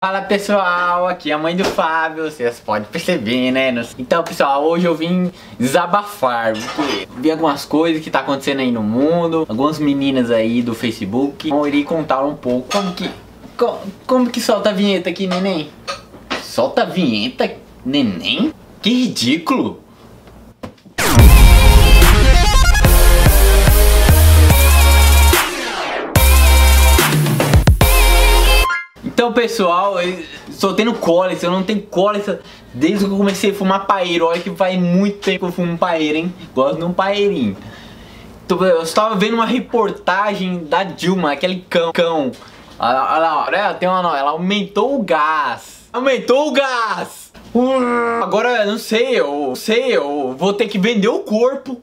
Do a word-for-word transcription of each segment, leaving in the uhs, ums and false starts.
Fala pessoal, aqui é a mãe do Fábio, vocês podem perceber, né? Então pessoal, hoje eu vim desabafar, porque vi algumas coisas que tá acontecendo aí no mundo, algumas meninas aí do Facebook. Então eu irei contar um pouco como que, como, como que solta a vinheta aqui, neném? Solta a vinheta, neném? Que ridículo! Então pessoal, eu estou tendo cólica, eu não tenho cólica desde que eu comecei a fumar paeiro. Olha que faz muito tempo que eu fumo paeiro, hein? Gosto de um paeirinho. Então, eu estava vendo uma reportagem da Dilma, aquele cão. cão. Olha lá, olha lá, tem uma, ela aumentou o gás. Aumentou o gás! Uh, agora, não sei, eu sei, eu vou ter que vender o corpo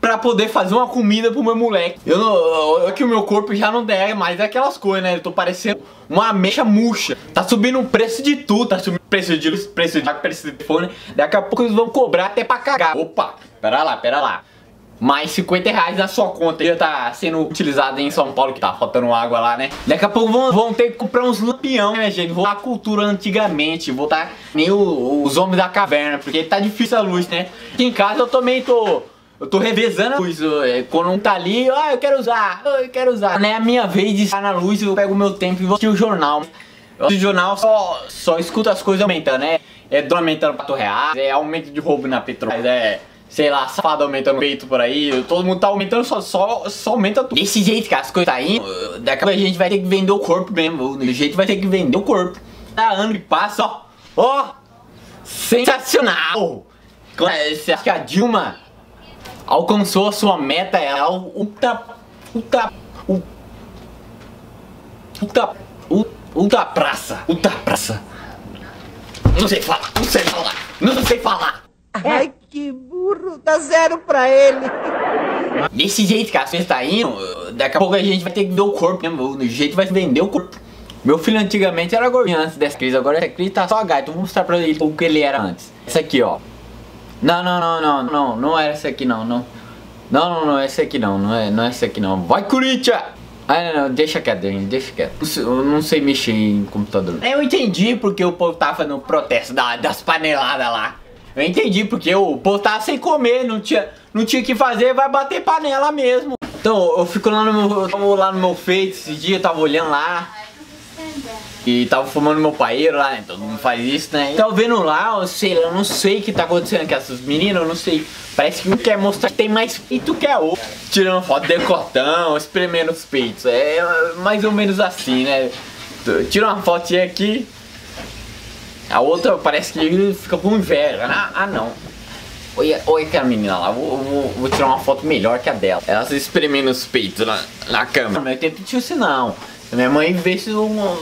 pra poder fazer uma comida pro meu moleque. Eu não... Eu, eu, que o meu corpo já não der mais aquelas coisas, né? Eu tô parecendo uma ameixa murcha. Tá subindo o preço de tudo. Tá subindo o preço de luz, preço de água, preço de telefone. Daqui a pouco eles vão cobrar até pra cagar. Opa, pera lá, pera lá. Mais cinquenta reais na sua conta. Já tá sendo utilizado em São Paulo, que tá faltando água lá, né? Daqui a pouco vão, vão ter que comprar uns lampião, né, gente? Voltar à cultura antigamente. Voltar nem o, os homens da caverna. Porque tá difícil a luz, né? Aqui em casa eu também tô... Eu tô revezando a luz, quando um tá ali, ah, eu quero usar, eu quero usar. Não é a minha vez de estar na luz, eu pego o meu tempo e vou assistir o jornal. Eu assisto o jornal, só, só escuto as coisas aumentando, né? É dólar aumentando quatro reais, é aumento de roubo na Petrobras, é, sei lá, safado aumentando o peito por aí. Todo mundo tá aumentando, só, só, só aumenta tudo. Desse jeito que as coisas tá indo, daqui a pouco a gente vai ter que vender o corpo mesmo, do jeito vai ter que vender o corpo. Cada ano que passa, ó, ó, sensacional! Você acha que a Dilma alcançou a sua meta, ela ultra, ultra, ultra, ultra praça, ultra praça. Não sei falar, não sei falar, não sei falar. Ai, que burro, dá zero pra ele. Desse jeito que a gente tá indo, daqui a pouco a gente vai ter que vender o corpo, mesmo, do jeito vai vender o corpo. Meu filho antigamente era gordinho antes dessa crise, agora essa crise tá só gato, vou mostrar pra ele o que ele era antes. Essa aqui, ó. Não, não, não, não, não, não é essa aqui não, não. Não, não, não, essa aqui não, não é, não é essa aqui não. Vai, Corinthians! Ah, não, não, deixa quieto, deixa quieto. Eu não sei mexer em computador. Eu entendi porque o povo tava fazendo protesto da, das paneladas lá. Eu entendi porque o povo tava sem comer, não tinha, não tinha o que fazer, vai bater panela mesmo. Então, eu fico lá no meu, eu tava lá no meu Face esse dia, eu tava olhando lá. E tava fumando meu paeiro lá, né? Todo mundo faz isso, né? Tava vendo lá, eu sei, eu não sei o que tá acontecendo com essas meninas, eu não sei. Parece que um quer mostrar que tem mais peito que a outra. Tirando foto de decotão, espremendo os peitos. É mais ou menos assim, né? Tira uma fotinha aqui, a outra parece que fica com inveja. Ah, não. Olha, olha aquela menina lá, vou, vou, vou tirar uma foto melhor que a dela. Ela se espremendo os peitos na, na câmera. Não, eu tenho que pedir isso não. Minha mãe vê se um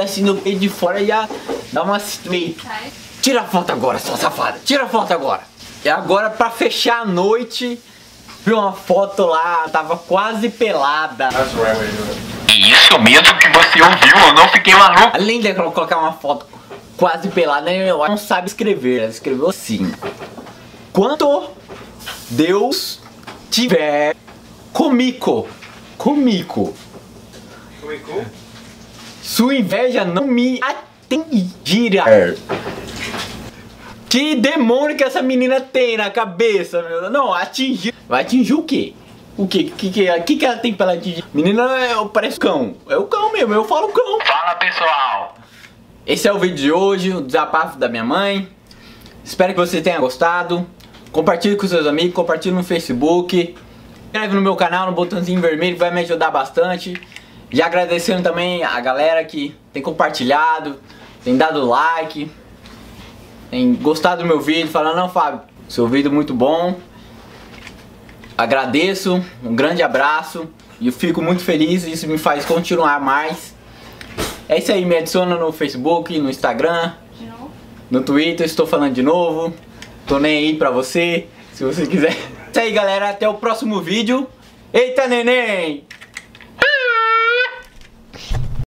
assim no peito de fora e já dá uma estreita. Tira a foto agora, sua safada. Tira a foto agora. E agora pra fechar a noite, vi uma foto lá, tava quase pelada. E isso mesmo que você ouviu, eu não fiquei maluco. Além de colocar uma foto quase pelada, eu não sabe escrever. Ela escreveu assim: quanto Deus tiver comigo, comigo. Sua inveja não me atingirá. É. Que demônio que essa menina tem na cabeça, meu? Não, atingir. Vai atingir o quê? O quê? O que, que, que, que ela tem pra ela atingir? Menina, eu pareço cão. É o cão mesmo, eu falo cão. Fala pessoal! Esse é o vídeo de hoje, o desabafo da minha mãe. Espero que você tenha gostado. Compartilhe com seus amigos, compartilhe no Facebook. Inscreve no meu canal, no botãozinho vermelho, vai me ajudar bastante. E agradecendo também a galera que tem compartilhado, tem dado like, tem gostado do meu vídeo, falando, não Fábio, seu vídeo é muito bom. Agradeço, um grande abraço e eu fico muito feliz, isso me faz continuar mais. É isso aí, me adiciona no Facebook, no Instagram, no Twitter, estou falando de novo. Tô nem aí pra você, se você quiser. É isso aí galera, até o próximo vídeo. Eita Nenem!